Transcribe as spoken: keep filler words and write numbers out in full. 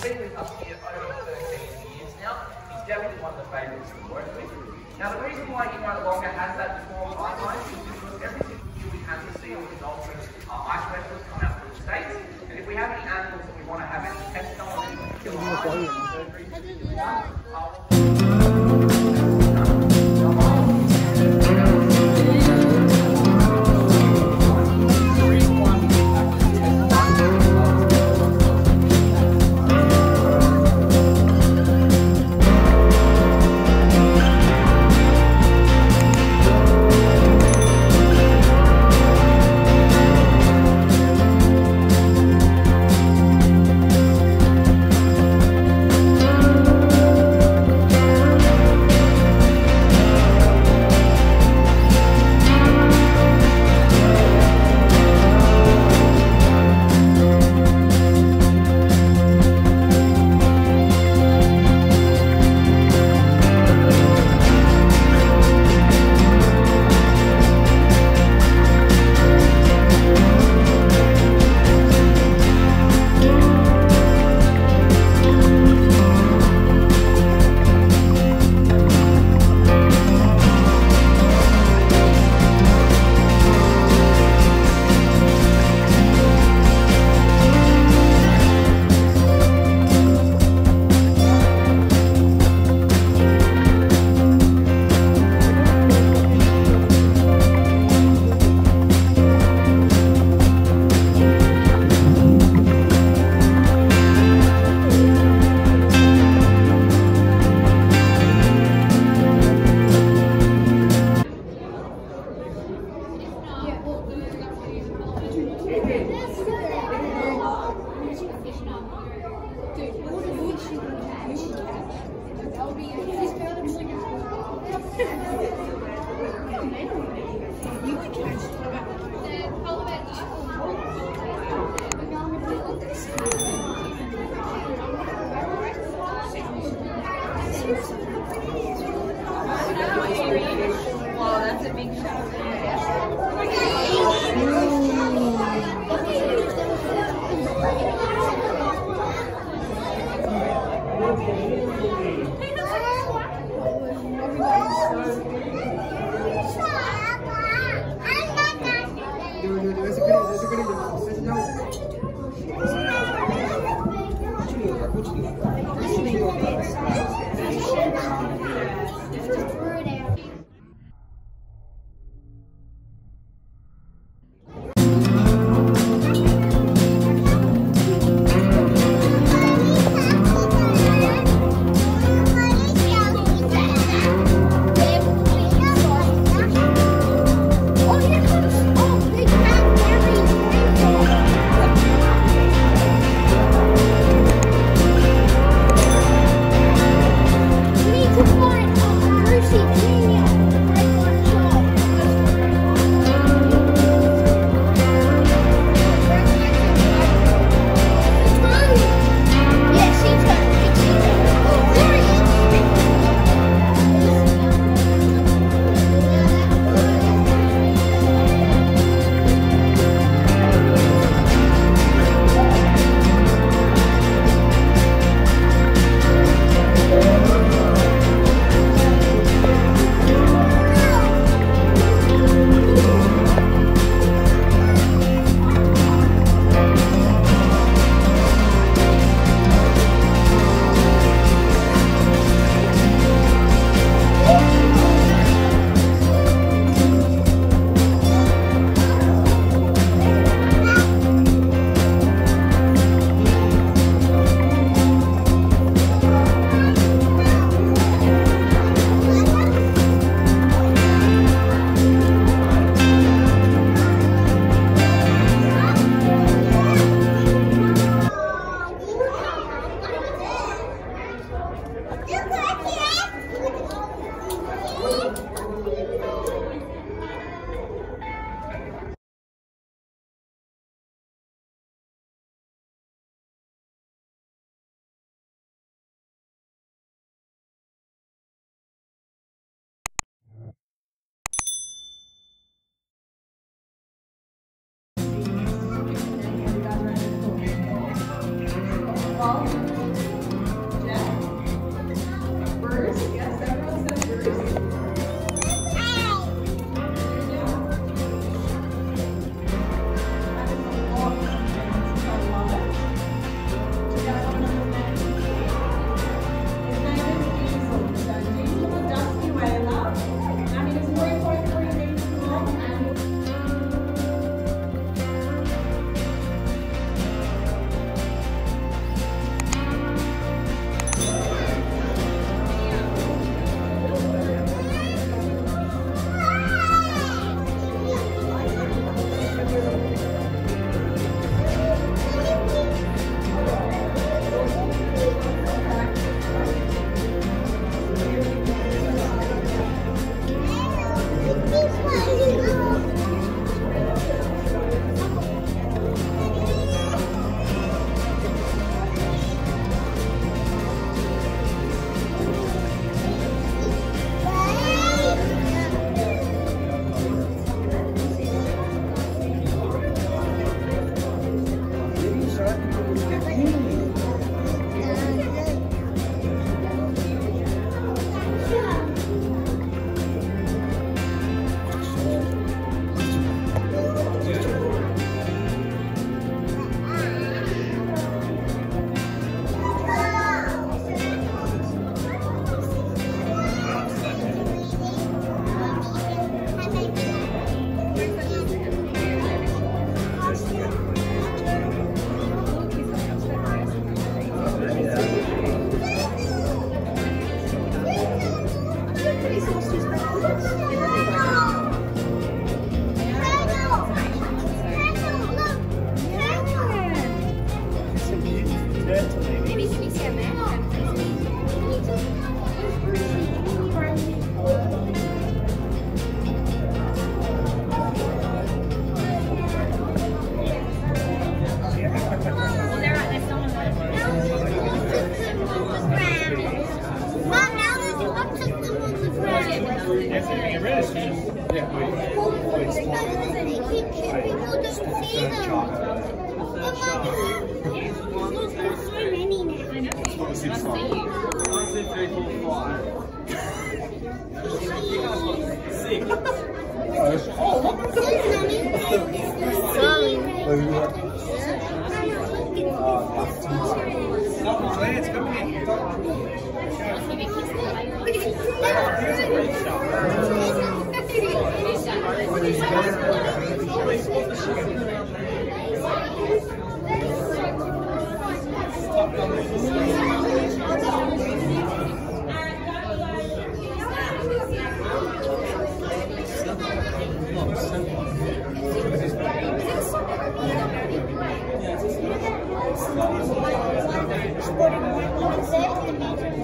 I've been with us here over thirteen years now. He's definitely one of the favourites to work with. Now, the reason why he no longer has that form guidelines is because every single year we have to see all these ultimate uh, ice vessels come out from the States. And if we have any animals that we want to have any tests on, we will have any surgery to be done. Well, What do you want to say?